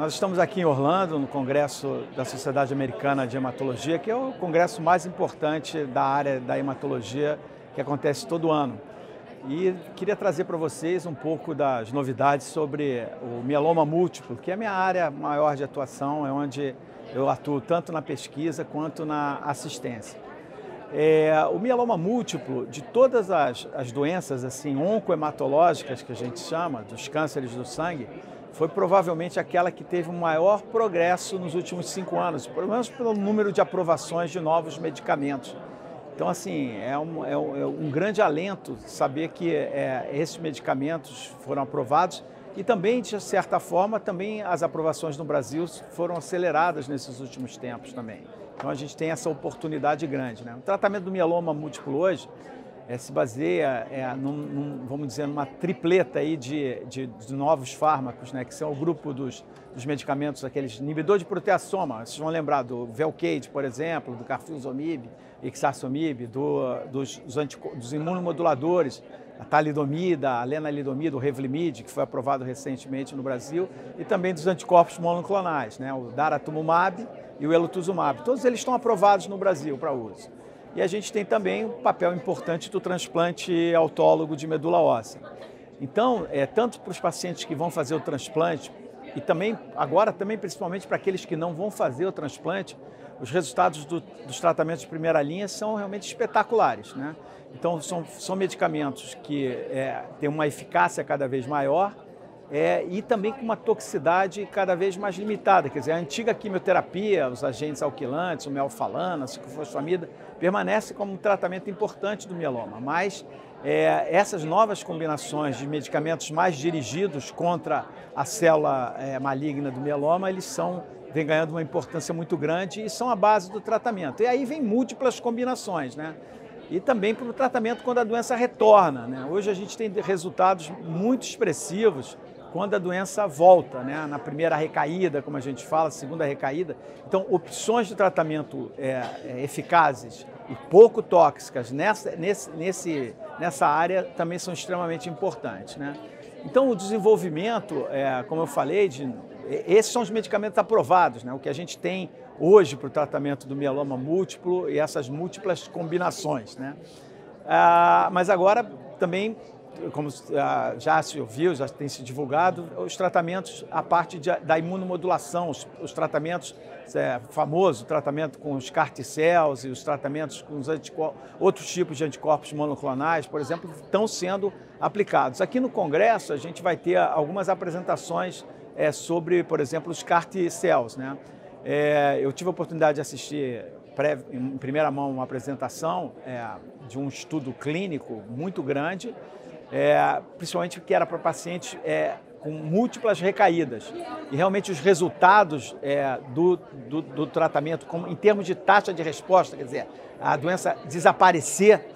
Nós estamos aqui em Orlando, no Congresso da Sociedade Americana de Hematologia, que é o congresso mais importante da área da hematologia, que acontece todo ano. E queria trazer para vocês um pouco das novidades sobre o mieloma múltiplo, que é a minha área maior de atuação, é onde eu atuo tanto na pesquisa quanto na assistência. O mieloma múltiplo, de todas as doenças assim, oncohematológicas, que a gente chama, dos cânceres do sangue, foi provavelmente aquela que teve o maior progresso nos últimos 5 anos, pelo menos pelo número de aprovações de novos medicamentos. Então, assim, é um grande alento saber que esses medicamentos foram aprovados e também, de certa forma, também as aprovações no Brasil foram aceleradas nesses últimos tempos também. Então, a gente tem essa oportunidade grande, né? O tratamento do mieloma múltiplo hoje se baseia, vamos dizer, numa tripleta aí de novos fármacos, né? Que são o grupo dos medicamentos, aqueles inibidores de proteassoma. Vocês vão lembrar do Velcade, por exemplo, do Carfilzomib, Ixazomib, dos imunomoduladores, a talidomida, a lenalidomida, o Revlimid, que foi aprovado recentemente no Brasil, e também dos anticorpos monoclonais, né? O Daratumumab e o Elotuzumab. Todos eles estão aprovados no Brasil para uso. E a gente tem também o papel importante do transplante autólogo de medula óssea. Então, tanto para os pacientes que vão fazer o transplante e também, agora também principalmente para aqueles que não vão fazer o transplante, os resultados dos tratamentos de primeira linha são realmente espetaculares, né? Então, são medicamentos que têm uma eficácia cada vez maior e também com uma toxicidade cada vez mais limitada. Quer dizer, a antiga quimioterapia, os agentes alquilantes, o melfalana, a ciclofosfamida, permanece como um tratamento importante do mieloma, mas essas novas combinações de medicamentos mais dirigidos contra a célula maligna do mieloma, eles vem ganhando uma importância muito grande e são a base do tratamento. E aí vem múltiplas combinações, né? E também para o tratamento quando a doença retorna, né? Hoje a gente tem resultados muito expressivos quando a doença volta, né? Na primeira recaída, como a gente fala, segunda recaída. Então, opções de tratamento eficazes e pouco tóxicas nessa área também são extremamente importantes, né? Então, o desenvolvimento, como eu falei, esses são os medicamentos aprovados, né? O que a gente tem hoje para o tratamento do mieloma múltiplo e essas múltiplas combinações, né? Mas agora também, como já se ouviu, já tem se divulgado, os tratamentos, a parte da imunomodulação, os tratamentos famosos, o tratamento com os CAR T-cells e os tratamentos com outros tipos de anticorpos monoclonais, por exemplo, estão sendo aplicados. Aqui no Congresso a gente vai ter algumas apresentações sobre, por exemplo, os CAR T-cells, né? Eu tive a oportunidade de assistir em primeira mão uma apresentação de um estudo clínico muito grande, principalmente que era para pacientes com múltiplas recaídas. E realmente os resultados do tratamento, em termos de taxa de resposta, quer dizer, a doença desaparecer,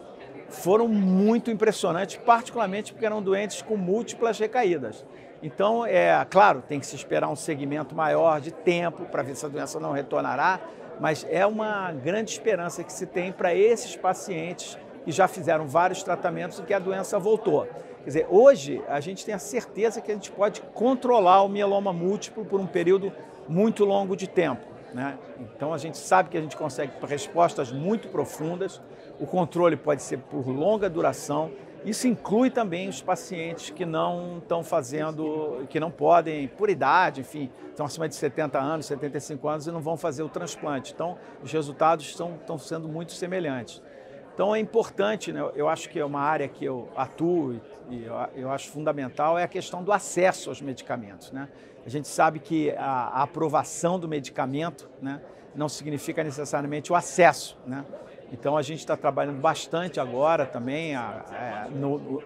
foram muito impressionantes, particularmente porque eram doentes com múltiplas recaídas. Então, claro, tem que se esperar um segmento maior de tempo para ver se a doença não retornará, mas é uma grande esperança que se tem para esses pacientes que já fizeram vários tratamentos e que a doença voltou. Quer dizer, hoje a gente tem a certeza que a gente pode controlar o mieloma múltiplo por um período muito longo de tempo, né? Então, a gente sabe que a gente consegue respostas muito profundas, o controle pode ser por longa duração. Isso inclui também os pacientes que não estão fazendo, que não podem, por idade, enfim, estão acima de 70 anos, 75 anos e não vão fazer o transplante. Então, os resultados estão sendo muito semelhantes. Então, é importante, né? Eu acho que é uma área que eu atuo e eu acho fundamental, é a questão do acesso aos medicamentos, né? A gente sabe que a aprovação do medicamento, né, não significa necessariamente o acesso, né? Então, a gente está trabalhando bastante agora também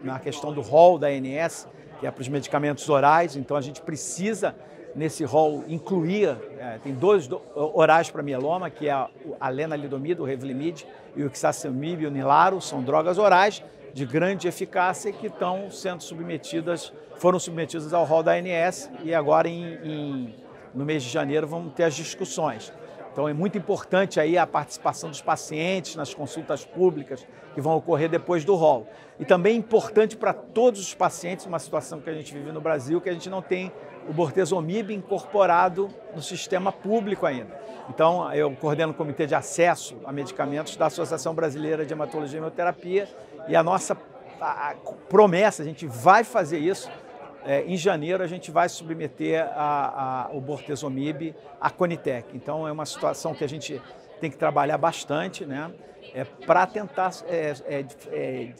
na questão do rol da ANS, que é para os medicamentos orais. Então, a gente precisa, nesse rol, incluir... tem 2 orais para mieloma, que é a lenalidomida, o Revlimid, e o Ixazomib e o Ninlaro. São drogas orais de grande eficácia que foram submetidas ao rol da ANS. E agora, no mês de janeiro, vamos ter as discussões. Então é muito importante aí a participação dos pacientes nas consultas públicas que vão ocorrer depois do rol. E também é importante para todos os pacientes, uma situação que a gente vive no Brasil, que a gente não tem o bortezomibe incorporado no sistema público ainda. Então eu coordeno o Comitê de Acesso a Medicamentos da Associação Brasileira de Hematologia e Hemoterapia e a nossa promessa, a gente vai fazer isso. Em janeiro, a gente vai submeter o bortezomibe à Conitec. Então, é uma situação que a gente tem que trabalhar bastante, né? Para tentar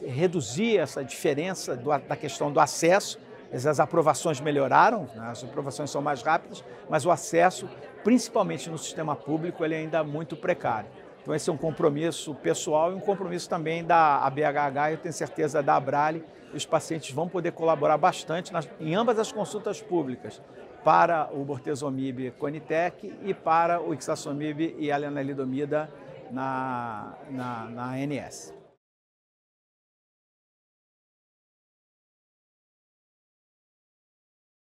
reduzir essa diferença da questão do acesso. As aprovações melhoraram, né? As aprovações são mais rápidas, mas o acesso, principalmente no sistema público, ele ainda é muito precário. Então, esse é um compromisso pessoal e um compromisso também da ABHH, eu tenho certeza, da Abrale. Os pacientes vão poder colaborar bastante em ambas as consultas públicas para o bortezomibe Conitec e para o Ixazomib e a lenalidomida na ANS.